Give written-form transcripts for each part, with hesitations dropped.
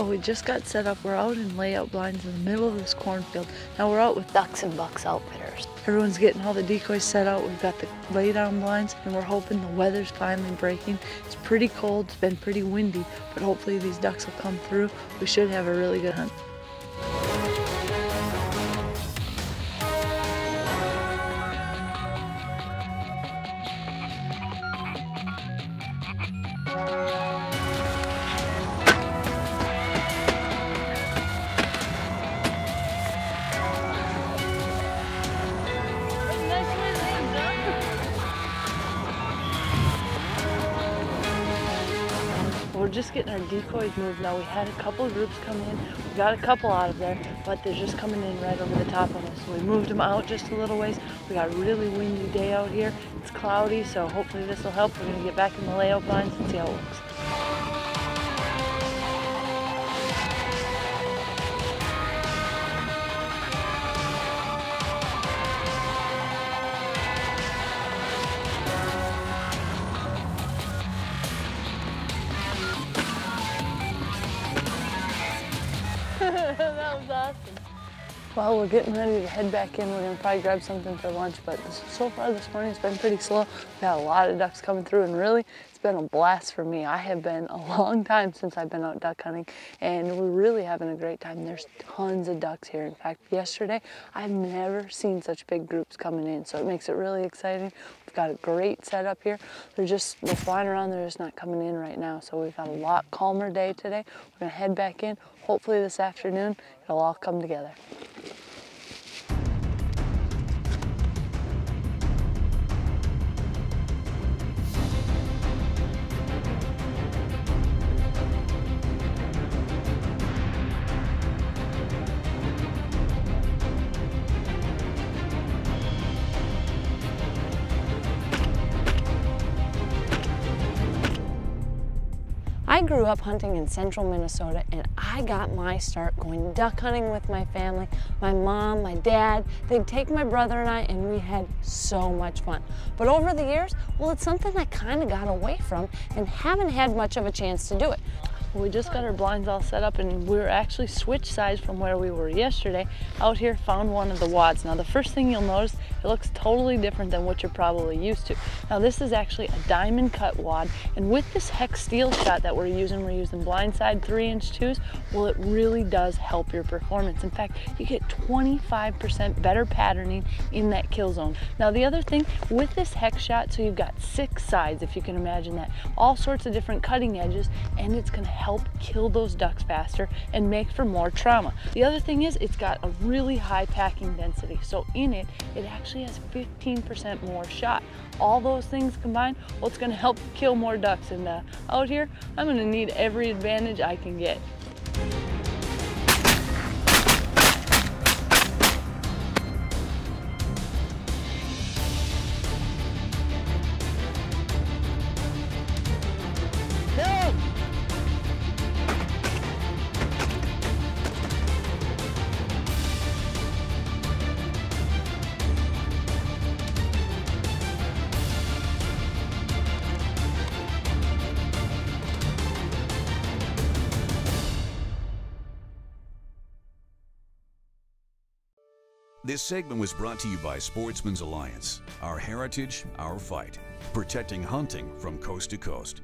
Well, we just got set up. We're out in layout blinds in the middle of this cornfield. Now we're out with Ducks and Bucks Outfitters. Everyone's getting all the decoys set out. We've got the lay down blinds and we're hoping the weather's finally breaking. It's pretty cold, it's been pretty windy, but hopefully these ducks will come through. We should have a really good hunt. Just getting our decoys moved now. We had a couple of groups come in. We got a couple out of there, but they're just coming in right over the top of us. So we moved them out just a little ways. We got a really windy day out here. It's cloudy, so hopefully this will help. We're going to get back in the layout blinds and see how it works. That was awesome. Well, we're getting ready to head back in. We're going to probably grab something for lunch, but so far this morning it's been pretty slow. We've had a lot of ducks coming through, and really, it's been a blast for me. I have been a long time since I've been out duck hunting, and we're really having a great time. There's tons of ducks here. In fact, yesterday, I've never seen such big groups coming in, so it makes it really exciting. We've got a great setup here. They're flying around. They're just not coming in right now, so we've got a lot calmer day today. We're going to head back in. Hopefully this afternoon, it'll all come together. I grew up hunting in central Minnesota, and I got my start going duck hunting with my family. My mom, my dad, they'd take my brother and I, and we had so much fun. But over the years, well, it's something I kind of got away from and haven't had much of a chance to do it. We just got our blinds all set up, and we're actually switched sides from where we were yesterday. Out here, found one of the wads. Now, the first thing you'll notice, it looks totally different than what you're probably used to. Now, this is actually a diamond cut wad, and with this hex steel shot that we're using blindside 3-inch 2s, well, it really does help your performance. In fact, you get 25% better patterning in that kill zone. Now, the other thing, with this hex shot, so you've got 6 sides, if you can imagine that, all sorts of different cutting edges, and it's going to help kill those ducks faster and make for more trauma. The other thing is it's got a really high packing density, so in it actually has 15% more shot. All those things combined, well, it's going to help kill more ducks, and out here I'm going to need every advantage I can get. This segment was brought to you by Sportsmen's Alliance, our heritage, our fight, protecting hunting from coast to coast.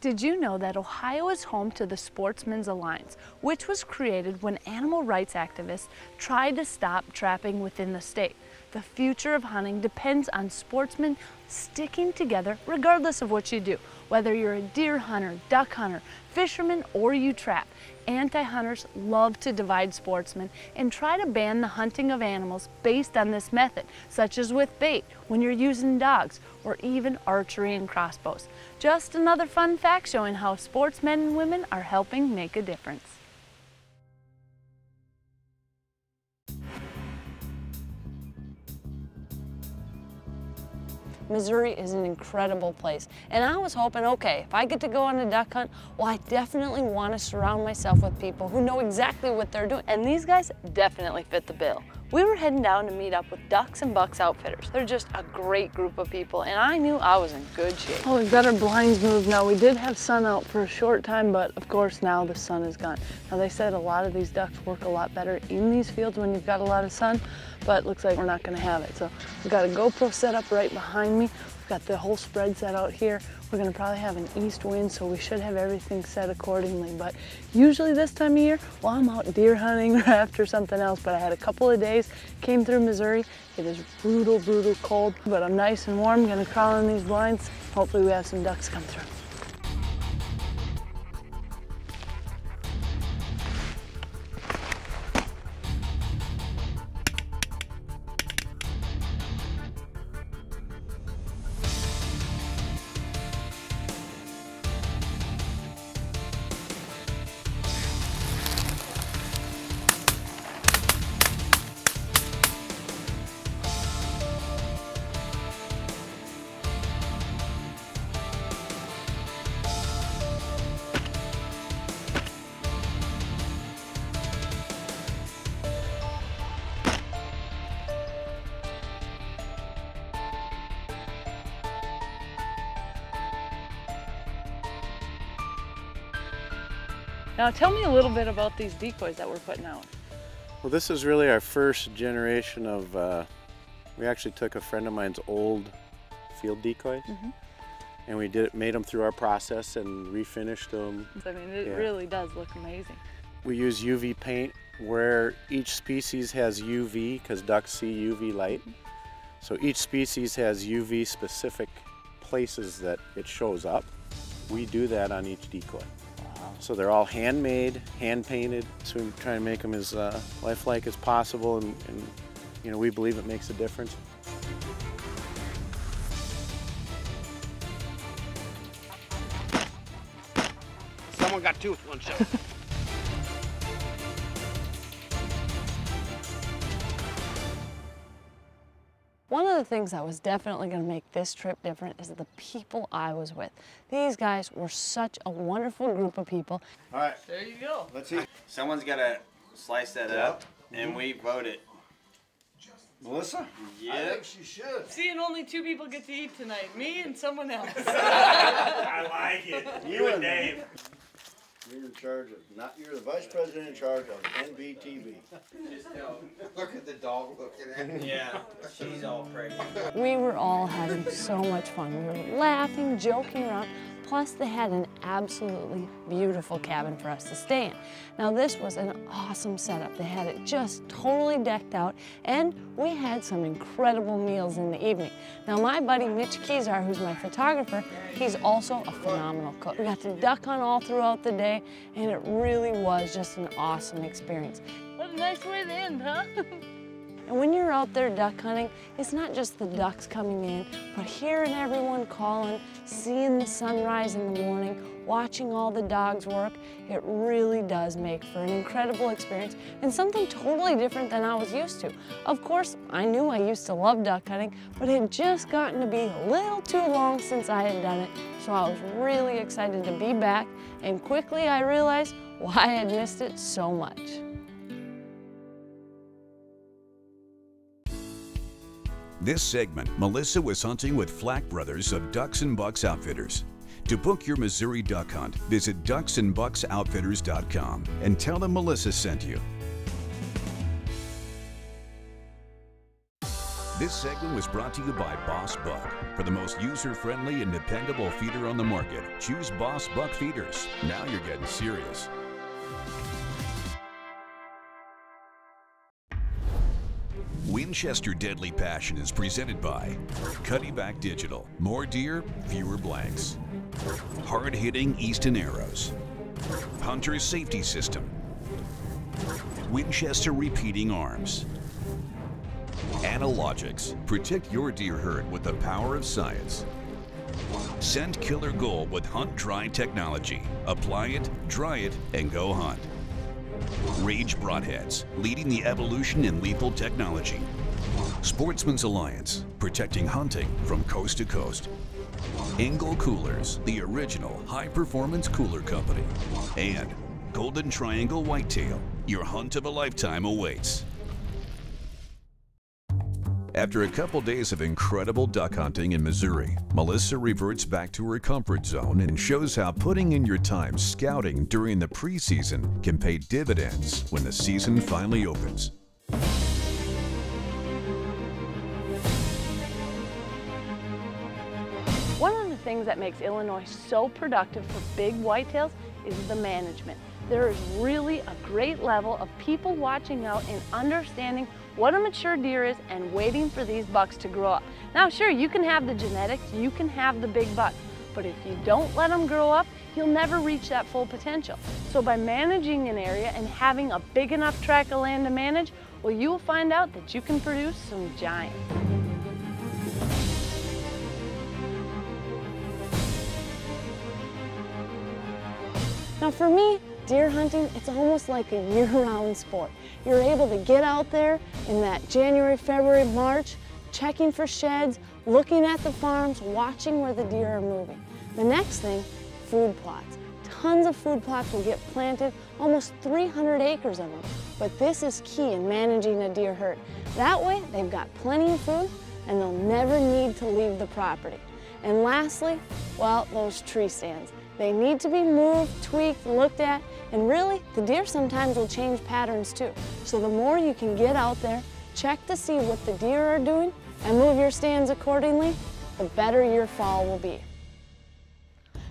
Did you know that Ohio is home to the Sportsmen's Alliance, which was created when animal rights activists tried to stop trapping within the state? The future of hunting depends on sportsmen sticking together regardless of what you do, whether you're a deer hunter, duck hunter, fisherman, or you trap. Anti-hunters love to divide sportsmen and try to ban the hunting of animals based on this method, such as with bait, when you're using dogs, or even archery and crossbows. Just another fun fact showing how sportsmen and women are helping make a difference. Missouri is an incredible place, and I was hoping, okay, if I get to go on a duck hunt, well, I definitely want to surround myself with people who know exactly what they're doing, and these guys definitely fit the bill. We were heading down to meet up with Ducks and Bucks Outfitters. They're just a great group of people, and I knew I was in good shape. Oh, we've got our blinds moved now. We did have sun out for a short time, but of course now the sun is gone. Now they said a lot of these ducks work a lot better in these fields when you've got a lot of sun, but it looks like we're not gonna have it. So we've got a GoPro set up right behind me. We've got the whole spread set out here. We're gonna probably have an east wind, so we should have everything set accordingly. But usually this time of year, well, I'm out deer hunting or after something else, but I had a couple of days, came through Missouri. It is brutal, brutal cold, but I'm nice and warm, gonna crawl in these blinds. Hopefully we have some ducks come through. Now tell me a little bit about these decoys that we're putting out. Well, this is really our first generation of, we actually took a friend of mine's old field decoys, and we made them through our process and refinished them. I mean, it really does look amazing. We use UV paint where each species has UV, because ducks see UV light. So each species has UV specific places that it shows up. We do that on each decoy. So they're all handmade, hand-painted. So we try and make them as lifelike as possible, and you know, we believe it makes a difference. Someone got two with one shot. One of the things that was definitely going to make this trip different is the people I was with. These guys were such a wonderful group of people. All right. There you go. Let's see. Someone's got to slice that up, and we vote it. Melissa? Yeah. I think she should. Seeing only two people get to eat tonight, me and someone else. I like it. You and Dave. You're in charge of, not you're the vice president in charge of NBTV. Just look at the dog looking at me. Yeah, she's all pregnant. We were all having so much fun. We were laughing, joking around. Plus, they had an absolutely beautiful cabin for us to stay in. Now, this was an awesome setup. They had it just totally decked out, and we had some incredible meals in the evening. Now, my buddy Mitch Kesar, who's my photographer, he's also a phenomenal cook. We got to duck hunt all throughout the day, and it really was just an awesome experience. What a nice way to end, huh? And when you're out there duck hunting, it's not just the ducks coming in, but hearing everyone calling, seeing the sunrise in the morning, watching all the dogs work. It really does make for an incredible experience and something totally different than I was used to. Of course, I knew I used to love duck hunting, but it had just gotten to be a little too long since I had done it, so I was really excited to be back, and quickly I realized why I had missed it so much. This segment, Melissa was hunting with Flack Brothers of Ducks and Bucks Outfitters. To book your Missouri duck hunt, visit ducksandbucksoutfitters.com and tell them Melissa sent you. This segment was brought to you by Boss Buck. For the most user-friendly and dependable feeder on the market, choose Boss Buck feeders. Now you're getting serious. Winchester Deadly Passion is presented by Cuddyback Digital. More deer, fewer blanks. Hard-hitting Easton arrows. Hunter's Safety System. Winchester Repeating Arms. Analogics. Protect your deer herd with the power of science. Scent Killer Gold with Hunt Dry Technology. Apply it, dry it, and go hunt. Rage Broadheads, leading the evolution in lethal technology. Sportsmen's Alliance, protecting hunting from coast to coast. Engel Coolers, the original high-performance cooler company. And Golden Triangle Whitetail, your hunt of a lifetime awaits. After a couple days of incredible duck hunting in Missouri, Melissa reverts back to her comfort zone and shows how putting in your time scouting during the preseason can pay dividends when the season finally opens. One of the things that makes Illinois so productive for big whitetails is the management. There is really a great level of people watching out and understanding what a mature deer is and waiting for these bucks to grow up. Now sure, you can have the genetics, you can have the big bucks, but if you don't let them grow up, you'll never reach that full potential. So by managing an area and having a big enough tract of land to manage, well, you'll find out that you can produce some giants. Now for me, deer hunting, it's almost like a year-round sport. You're able to get out there in that January, February, March, checking for sheds, looking at the farms, watching where the deer are moving. The next thing, food plots. Tons of food plots will get planted, almost 300 acres of them. But this is key in managing a deer herd. That way, they've got plenty of food and they'll never need to leave the property. And lastly, well, those tree stands. They need to be moved, tweaked, looked at, and really, the deer sometimes will change patterns too. So the more you can get out there, check to see what the deer are doing, and move your stands accordingly, the better your fall will be.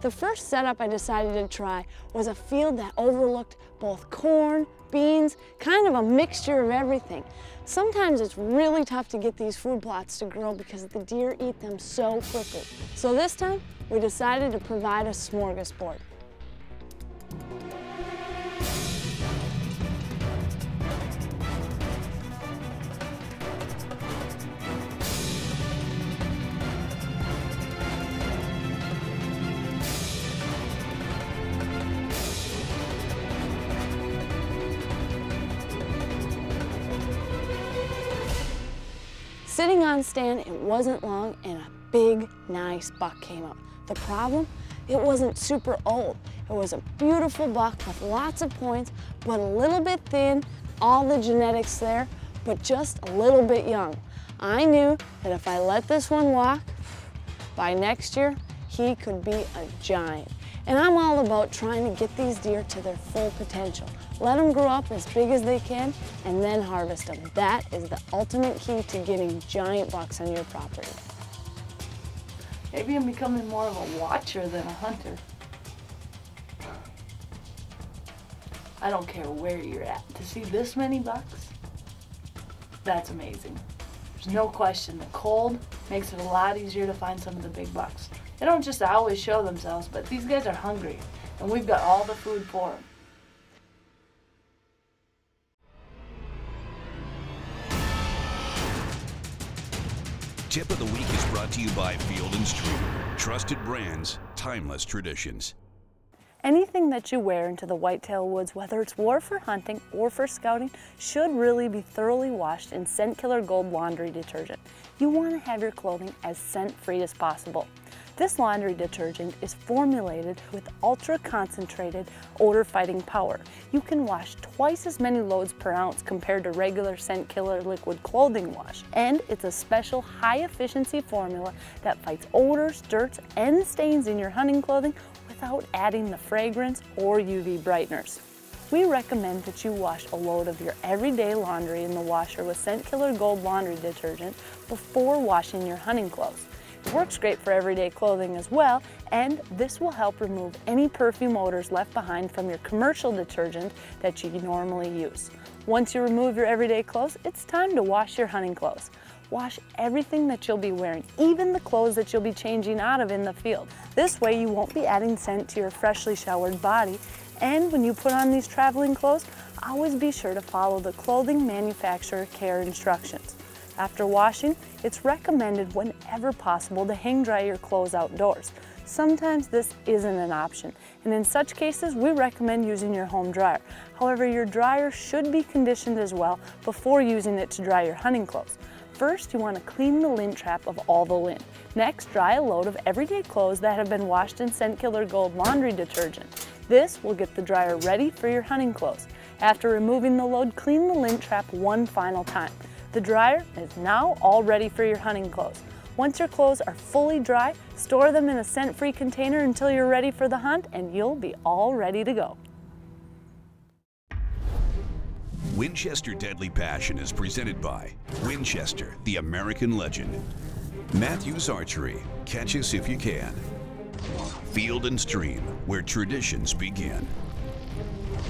The first setup I decided to try was a field that overlooked both corn, beans, kind of a mixture of everything. Sometimes it's really tough to get these food plots to grow because the deer eat them so quickly. So this time, we decided to provide a smorgasbord. Sitting on stand, it wasn't long, and a big, nice buck came up. The problem? It wasn't super old. It was a beautiful buck with lots of points, but a little bit thin, all the genetics there, but just a little bit young. I knew that if I let this one walk, by next year, he could be a giant. And I'm all about trying to get these deer to their full potential. Let them grow up as big as they can and then harvest them. That is the ultimate key to getting giant bucks on your property. Maybe I'm becoming more of a watcher than a hunter. I don't care where you're at. To see this many bucks, that's amazing. There's no question the cold makes it a lot easier to find some of the big bucks. They don't just always show themselves, but these guys are hungry, and we've got all the food for them. Tip of the Week is brought to you by Field and Stream. Trusted brands, timeless traditions. Anything that you wear into the whitetail woods, whether it's war for hunting or for scouting, should really be thoroughly washed in Scent Killer Gold laundry detergent. You want to have your clothing as scent-free as possible. This laundry detergent is formulated with ultra-concentrated odor-fighting power. You can wash twice as many loads per ounce compared to regular Scent Killer liquid clothing wash. And it's a special high-efficiency formula that fights odors, dirt, and stains in your hunting clothing without adding the fragrance or UV brighteners. We recommend that you wash a load of your everyday laundry in the washer with Scent Killer Gold laundry detergent before washing your hunting clothes. It works great for everyday clothing as well, and this will help remove any perfume odors left behind from your commercial detergent that you normally use. Once you remove your everyday clothes, it's time to wash your hunting clothes. Wash everything that you'll be wearing, even the clothes that you'll be changing out of in the field. This way you won't be adding scent to your freshly showered body, and when you put on these traveling clothes, always be sure to follow the clothing manufacturer care instructions. After washing, it's recommended whenever possible to hang dry your clothes outdoors. Sometimes this isn't an option, and in such cases, we recommend using your home dryer. However, your dryer should be conditioned as well before using it to dry your hunting clothes. First, you want to clean the lint trap of all the lint. Next, dry a load of everyday clothes that have been washed in Scent Killer Gold laundry detergent. This will get the dryer ready for your hunting clothes. After removing the load, clean the lint trap one final time. The dryer is now all ready for your hunting clothes. Once your clothes are fully dry, store them in a scent-free container until you're ready for the hunt, and you'll be all ready to go. Winchester Deadly Passion is presented by Winchester, the American legend. Matthews Archery, catch us if you can. Field and Stream, where traditions begin.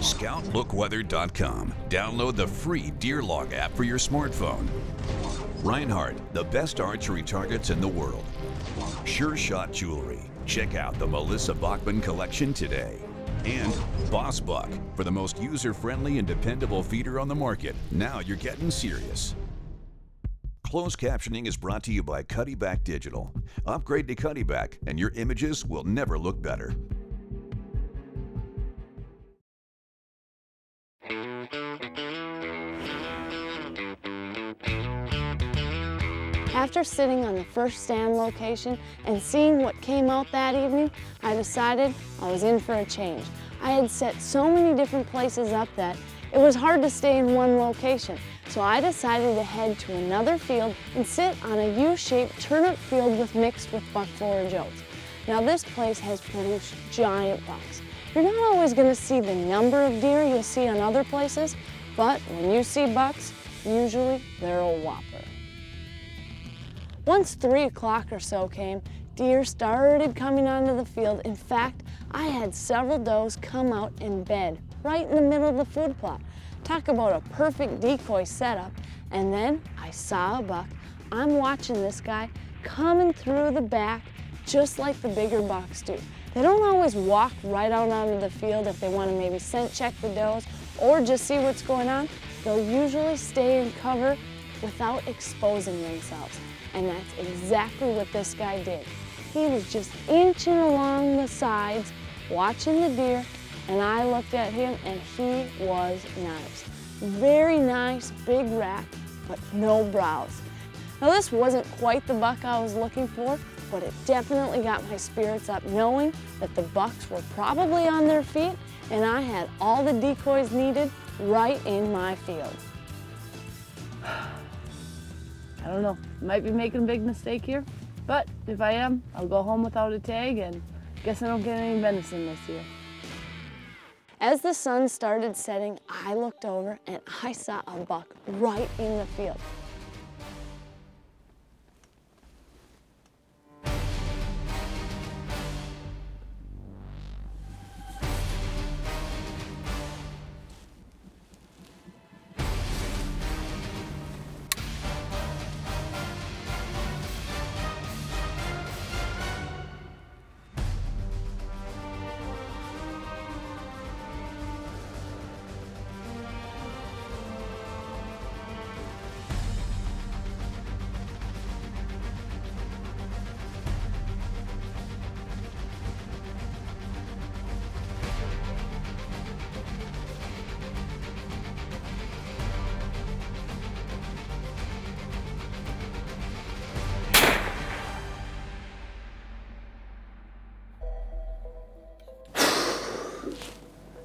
ScoutLookWeather.com, download the free DeerLog app for your smartphone. Reinhardt, the best archery targets in the world. Sure Shot Jewelry, check out the Melissa Bachman collection today. And Boss Buck, for the most user-friendly and dependable feeder on the market. Now you're getting serious. Closed captioning is brought to you by Cuddyback Digital. Upgrade to Cuddyback and your images will never look better. After sitting on the first stand location and seeing what came out that evening, I decided I was in for a change. I had set so many different places up that it was hard to stay in one location, so I decided to head to another field and sit on a U-shaped turnip field mixed with buck forage oats. Now this place has produced giant bucks. You're not always going to see the number of deer you'll see in other places, but when you see bucks, usually they're a whopper. Once 3 o'clock or so came, deer started coming onto the field. In fact, I had several does come out and bed right in the middle of the food plot. Talk about a perfect decoy setup. And then I saw a buck. I'm watching this guy coming through the back just like the bigger bucks do. They don't always walk right out onto the field if they want to maybe scent check the does or just see what's going on. They'll usually stay in cover without exposing themselves. And that's exactly what this guy did. He was just inching along the sides, watching the deer, and I looked at him and he was nice. Very nice, big rack, but no brows. Now this wasn't quite the buck I was looking for, but it definitely got my spirits up knowing that the bucks were probably on their feet and I had all the decoys needed right in my field. I don't know, might be making a big mistake here, but if I am, I'll go home without a tag and guess I don't get any venison this year. As the sun started setting, I looked over and I saw a buck right in the field.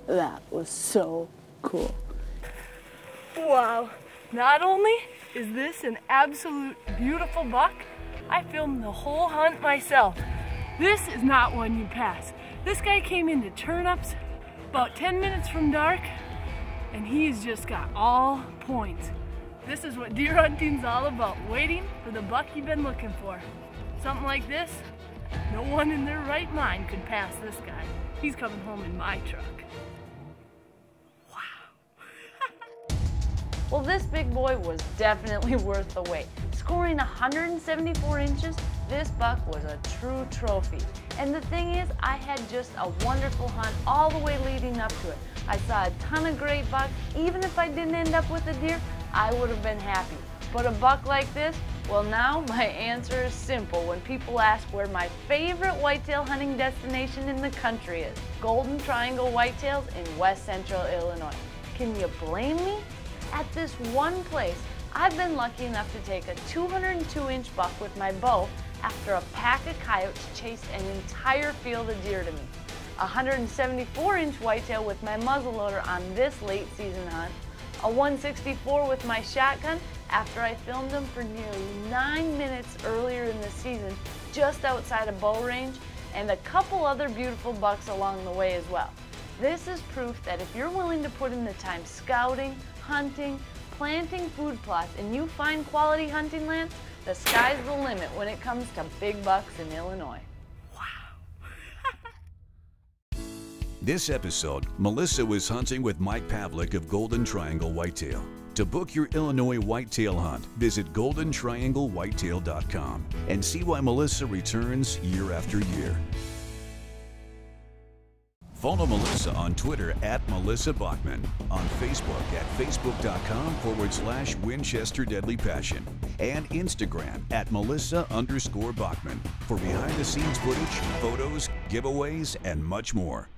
That was so cool. Wow, not only is this an absolute beautiful buck, I filmed the whole hunt myself. This is not one you pass. This guy came into turnips about 10 minutes from dark and he's just got all points. This is what deer hunting's all about, waiting for the buck you've been looking for. Something like this, no one in their right mind could pass this guy. He's coming home in my truck. Well, this big boy was definitely worth the wait. Scoring 174 inches, this buck was a true trophy. And the thing is, I had just a wonderful hunt all the way leading up to it. I saw a ton of great bucks. Even if I didn't end up with a deer, I would have been happy. But a buck like this, well, now my answer is simple when people ask where my favorite whitetail hunting destination in the country is. Golden Triangle Whitetails in West Central Illinois. Can you blame me? At this one place, I've been lucky enough to take a 202-inch buck with my bow after a pack of coyotes chased an entire field of deer to me, a 174-inch whitetail with my muzzleloader on this late season hunt, a 164 with my shotgun, after I filmed them for nearly 9 minutes earlier in the season just outside of bow range, and a couple other beautiful bucks along the way as well. This is proof that if you're willing to put in the time scouting, hunting, planting food plots, and you find quality hunting lands, the sky's the limit when it comes to big bucks in Illinois. Wow. This episode, Melissa was hunting with Mike Pavlik of Golden Triangle Whitetail. To book your Illinois whitetail hunt, visit goldentrianglewhitetail.com and see why Melissa returns year after year. Follow Melissa on Twitter at Melissa Bachman, on Facebook at facebook.com/Winchester Deadly Passion, and Instagram at Melissa_Bachman for behind the scenes footage, photos, giveaways, and much more.